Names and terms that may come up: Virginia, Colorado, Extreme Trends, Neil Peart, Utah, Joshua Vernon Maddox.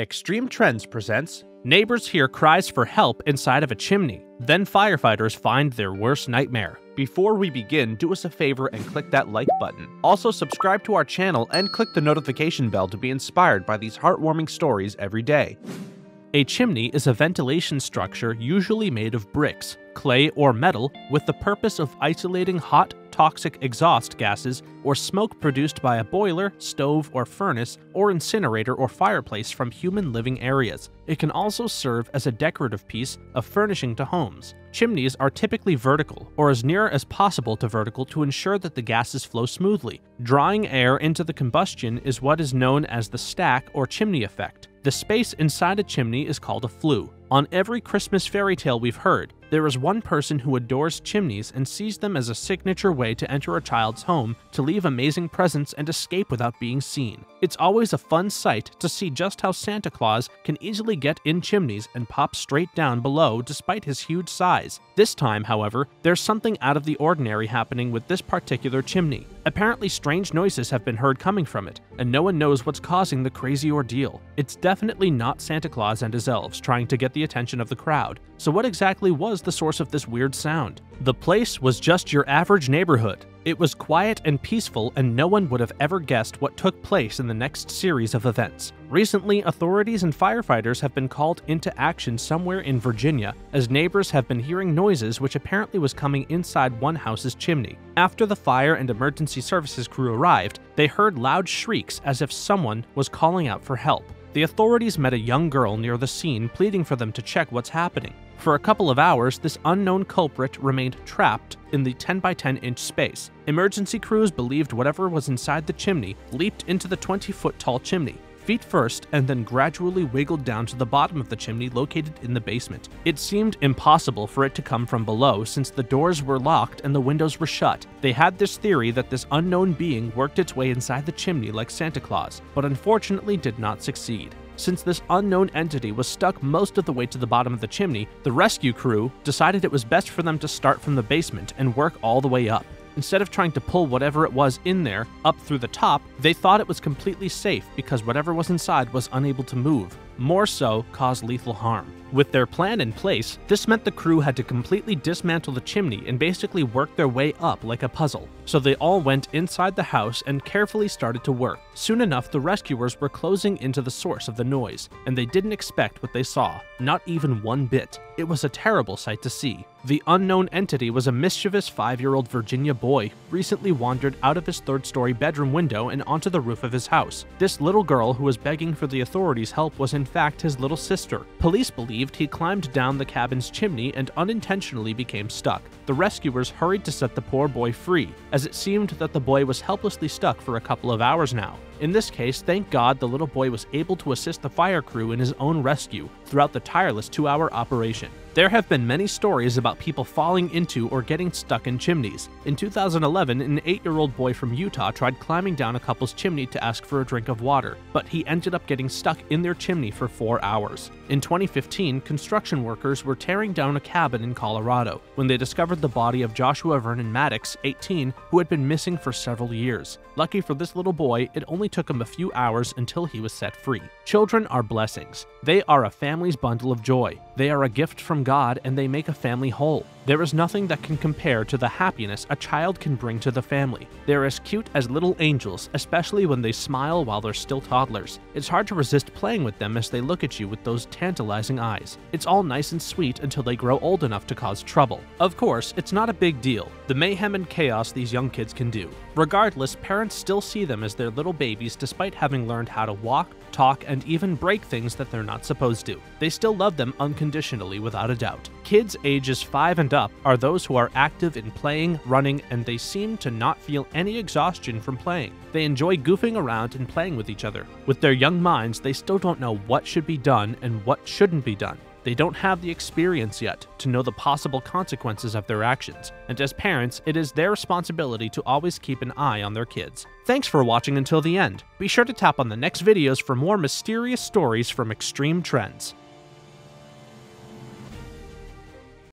Extreme Trends presents Neighbors Hear Cries for Help Inside of a Chimney, Then Firefighters Find Their Worst Nightmare. Before we begin, do us a favor and click that like button. Also, subscribe to our channel and click the notification bell to be inspired by these heartwarming stories every day. A chimney is a ventilation structure usually made of bricks, clay, or metal with the purpose of isolating hot, toxic exhaust gases or smoke produced by a boiler, stove, or furnace, or incinerator or fireplace from human living areas. It can also serve as a decorative piece of furnishing to homes. Chimneys are typically vertical, or as near as possible to vertical, to ensure that the gases flow smoothly. Drawing air into the combustion is what is known as the stack or chimney effect. The space inside a chimney is called a flue. On every Christmas fairy tale we've heard, there is one person who adores chimneys and sees them as a signature way to enter a child's home, to leave amazing presents and escape without being seen. It's always a fun sight to see just how Santa Claus can easily get in chimneys and pop straight down below despite his huge size. This time, however, there's something out of the ordinary happening with this particular chimney. Apparently, strange noises have been heard coming from it, and no one knows what's causing the crazy ordeal. It's definitely not Santa Claus and his elves trying to get the attention of the crowd. So what exactly was the source of this weird sound? The place was just your average neighborhood. It was quiet and peaceful, and no one would have ever guessed what took place in the next series of events. Recently, authorities and firefighters have been called into action somewhere in Virginia, as neighbors have been hearing noises which apparently was coming inside one house's chimney. After the fire and emergency services crew arrived, they heard loud shrieks as if someone was calling out for help. The authorities met a young girl near the scene, pleading for them to check what's happening. For a couple of hours, this unknown culprit remained trapped in the 10 by 10 inch space. Emergency crews believed whatever was inside the chimney leaped into the 20-foot tall chimney, feet first, and then gradually wiggled down to the bottom of the chimney located in the basement. It seemed impossible for it to come from below, since the doors were locked and the windows were shut. They had this theory that this unknown being worked its way inside the chimney like Santa Claus, but unfortunately did not succeed. Since this unknown entity was stuck most of the way to the bottom of the chimney, the rescue crew decided it was best for them to start from the basement and work all the way up. Instead of trying to pull whatever it was in there up through the top, they thought it was completely safe because whatever was inside was unable to move, more so cause lethal harm. With their plan in place, this meant the crew had to completely dismantle the chimney and basically work their way up like a puzzle. So they all went inside the house and carefully started to work. Soon enough, the rescuers were closing into the source of the noise, and they didn't expect what they saw, not even one bit. It was a terrible sight to see. The unknown entity was a mischievous 5-year-old Virginia boy, recently wandered out of his third-story bedroom window and onto the roof of his house. This little girl who was begging for the authorities' help was in fact his little sister. Police believe he climbed down the cabin's chimney and unintentionally became stuck. The rescuers hurried to set the poor boy free, as it seemed that the boy was helplessly stuck for a couple of hours now. In this case, thank God the little boy was able to assist the fire crew in his own rescue throughout the tireless 2-hour operation. There have been many stories about people falling into or getting stuck in chimneys. In 2011, an 8-year-old boy from Utah tried climbing down a couple's chimney to ask for a drink of water, but he ended up getting stuck in their chimney for 4 hours. In 2015, construction workers were tearing down a cabin in Colorado when they discovered the body of Joshua Vernon Maddox, 18, who had been missing for several years. Lucky for this little boy, it only took him a few hours until he was set free. Children are blessings. They are a family's bundle of joy. They are a gift from God, and they make a family whole. There is nothing that can compare to the happiness a child can bring to the family. They're as cute as little angels, especially when they smile while they're still toddlers. It's hard to resist playing with them as they look at you with those tantalizing eyes. It's all nice and sweet until they grow old enough to cause trouble. Of course, it's not a big deal, the mayhem and chaos these young kids can do. Regardless, parents still see them as their little babies despite having learned how to walk, talk, and even break things that they're not supposed to. They still love them unconditionally without a doubt. Kids ages 5 and up are those who are active in playing, running, and they seem to not feel any exhaustion from playing. They enjoy goofing around and playing with each other. With their young minds, they still don't know what should be done and what shouldn't be done. They don't have the experience yet to know the possible consequences of their actions, and as parents, it is their responsibility to always keep an eye on their kids. Thanks for watching until the end. Be sure to tap on the next videos for more mysterious stories from Extreme Trends.